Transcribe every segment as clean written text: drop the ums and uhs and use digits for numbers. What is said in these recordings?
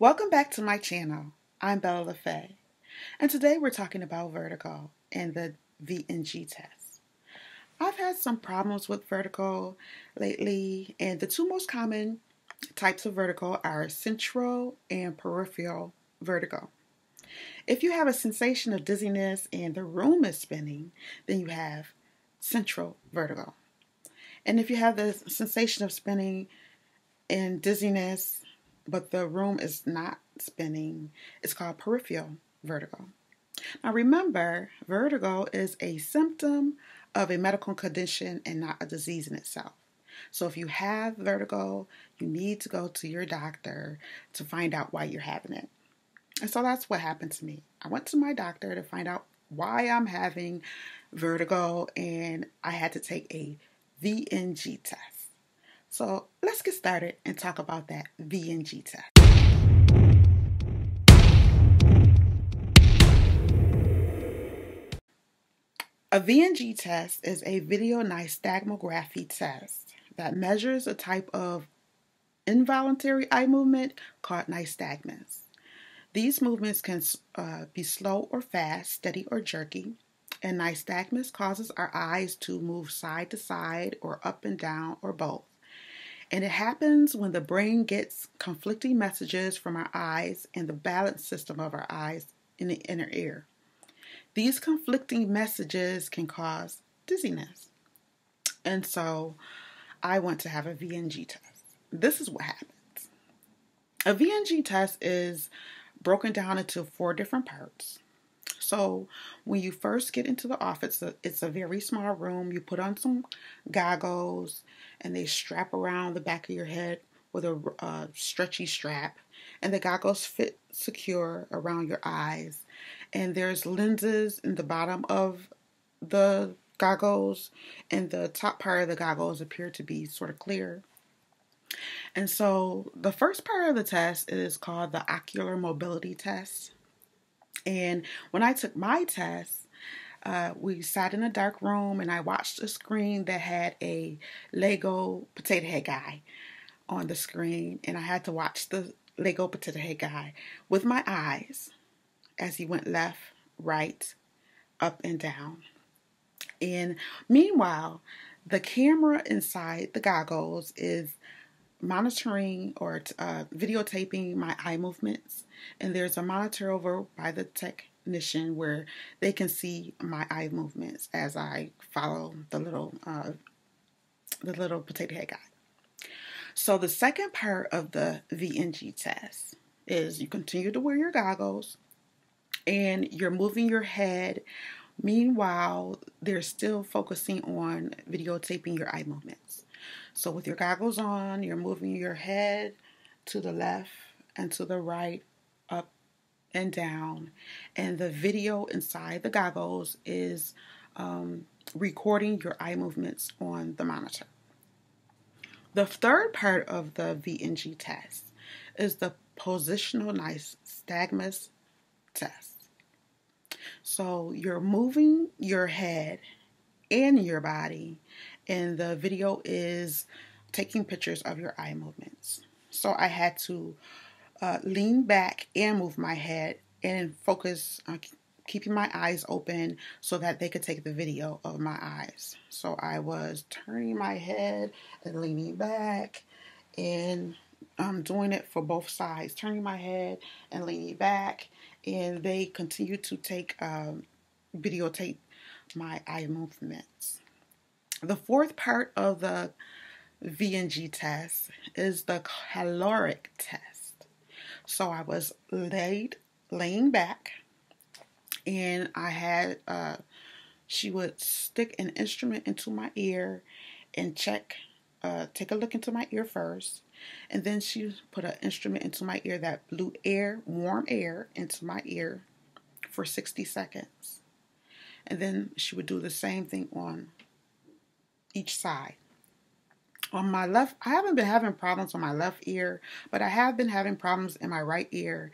Welcome back to my channel. I'm Bella Lafay, and today we're talking about vertigo and the VNG test. I've had some problems with vertigo lately, and the two most common types of vertigo are central and peripheral vertigo. If you have a sensation of dizziness and the room is spinning, then you have central vertigo. And if you have the sensation of spinning and dizziness, but the room is not spinning, it's called peripheral vertigo. Now remember, vertigo is a symptom of a medical condition and not a disease in itself. So if you have vertigo, you need to go to your doctor to find out why you're having it. And so that's what happened to me. I went to my doctor to find out why I'm having vertigo, and I had to take a VNG test. So let's get started and talk about that VNG test. A VNG test is a video nystagmography test that measures a type of involuntary eye movement called nystagmus. These movements can be slow or fast, steady or jerky, and nystagmus causes our eyes to move side to side or up and down or both. And it happens when the brain gets conflicting messages from our eyes and the balance system of our eyes in the inner ear. These conflicting messages can cause dizziness. And so I want to have a VNG test. This is what happens. A VNG test is broken down into four different parts. So when you first get into the office, it's a very small room. You put on some goggles and they strap around the back of your head with a stretchy strap, and the goggles fit secure around your eyes, and there's lenses in the bottom of the goggles, and the top part of the goggles appear to be sort of clear. And so the first part of the test is called the ocular mobility test. And when I took my test, we sat in a dark room and I watched a screen that had a Lego potato head guy on the screen. And I had to watch the Lego potato head guy with my eyes as he went left, right, up and down. And meanwhile, the camera inside the goggles is monitoring or videotaping my eye movements, and there's a monitor over by the technician where they can see my eye movements as I follow the little potato head guy. So the second part of the VNG test is you continue to wear your goggles and you're moving your head. Meanwhile, they're still focusing on videotaping your eye movements. So with your goggles on, you're moving your head to the left and to the right, up and down. And the video inside the goggles is recording your eye movements on the monitor. The third part of the VNG test is the positional nystagmus test. So you're moving your head and your body, and the video is taking pictures of your eye movements. So I had to lean back and move my head and focus on keeping my eyes open so that they could take the video of my eyes. So I was turning my head and leaning back, and I'm doing it for both sides, turning my head and leaning back, and they continue to take videotape my eye movements. The fourth part of the VNG test is the caloric test. So I was laying back, and I had she would stick an instrument into my ear and take a look into my ear first, and then she put an instrument into my ear that blew air, warm air, into my ear for 60 seconds. And then she would do the same thing on each side. On my left, I haven't been having problems on my left ear, but I have been having problems in my right ear.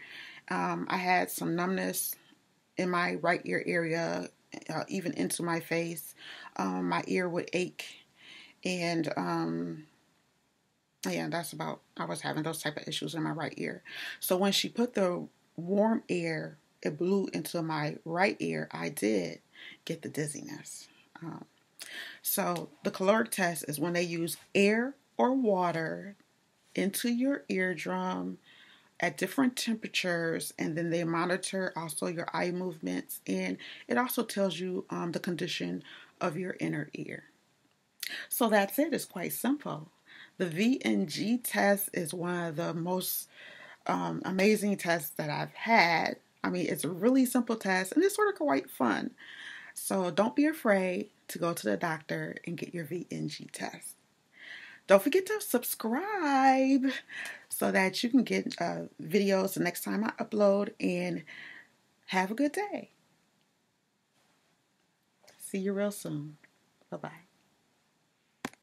I had some numbness in my right ear area, even into my face. My ear would ache, and Yeah, that's about, I was having those type of issues in my right ear. So when she put the warm air, it blew into my right ear, I did get the dizziness. So the caloric test is when they use air or water into your eardrum at different temperatures, and then they monitor also your eye movements, and it also tells you the condition of your inner ear. So that's it. It's quite simple. The VNG test is one of the most amazing tests that I've had. I mean, it's a really simple test, and it's sort of quite fun. So don't be afraid to go to the doctor and get your VNG test. Don't forget to subscribe so that you can get videos the next time I upload, and have a good day. See you real soon. Bye-bye.